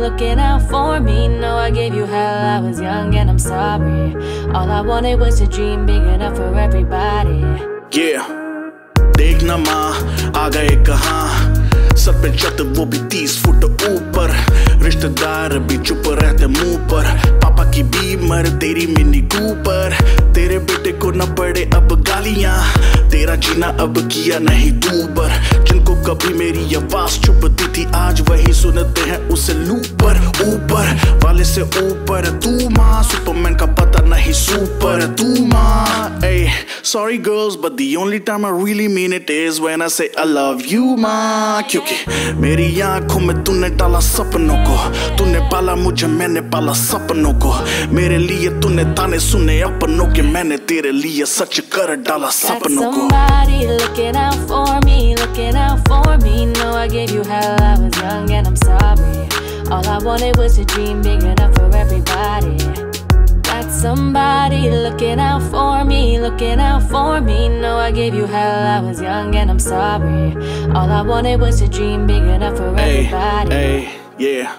looking out for me. No, I gave you hell, I was young and I'm sorry. All I wanted was a dream big enough for everybody. Yeah, देखना माँ आ गए कहाँ, सब पे छत वो भी 30 फुट ऊपर, रिश्तेदार भी चुप रहते मुँह पर, पापा की बीमार तेरी मिनी कूपर, तेरे बेटे को न पड़े अब गालियाँ, तेरा जीना अब किया नहीं दूबर, जिनको कभी मेरी आवाज चुभती थी आज वही सुनते हैं उसे लूपर, ऊपर वाले से ऊपर तू माँ, सुपरमैन का पता नहीं सुपर तू माँ. Sorry girls, but the only time I really mean it is when I say I love you माँ, क्योंकि मेरी आँखों में तूने डाला सपनों को, तूने पाला मुझे मैंने पाला सपनों को, मेरे लिए तूने ताने सुने अपनों के, मैंने तेरे लिए सच कर डाला सपनों को. Somebody looking out for me, looking out for me. No, I gave you hell, I was young and I'm sorry. All I wanted was a dream big enough for everybody. Somebody looking out for me, looking out for me. No, I gave you hell, I was young and I'm sorry. All I wanted was a dream big enough for everybody. Yeah.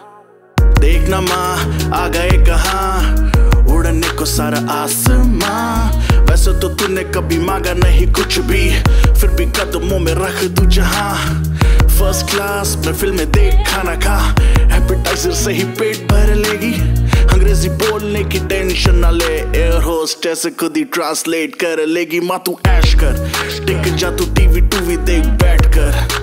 देखना माँ आ गए कहाँ, उड़ने को सारा आसमां, वैसे तो तूने कभी मांगा नहीं कुछ भी, फिर भी कदमों में रख दूँ जहाँ. First class में फिल्में देख खाना खा, appetizer से ही पेट भर लेगी, अंग्रेजी बोलने की टेंशन ना ले, एयर होस्टेस खुद ही ट्रांसलेट कर लेगी. माँ तू ऐश कर, टिक जा तू टीवी टूवी देख बैठ कर.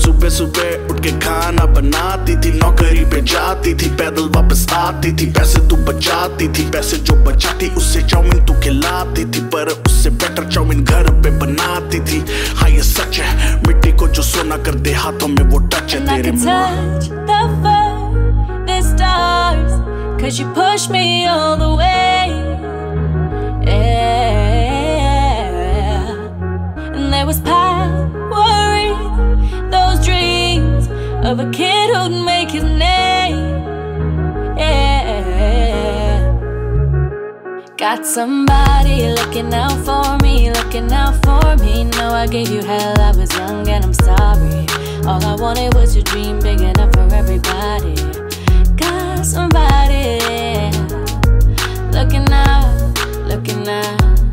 सुबह सुबह उठ के खाना बनाती थी, नौकरी पे जाती थी, पैदल वापस आती थी, पैसे तू बचाती थी, पैसे जो बचाती उससे चाउमीन तू खिलाती थी, पर उससे बेटर चाउमीन घर पे बनाती थी. हाँ ये सच है, मिट्टी को जो सोना कर दे हाथों में वो टच है तेरे मुँह. Cause you pushed me all the way, yeah. And there was power in those dreams of a kid who'd make his name, yeah. Got somebody looking out for me, looking out for me. No, I gave you hell, I was young and I'm sorry. All I wanted was a dream big enough for everybody. Somebody looking out, looking out.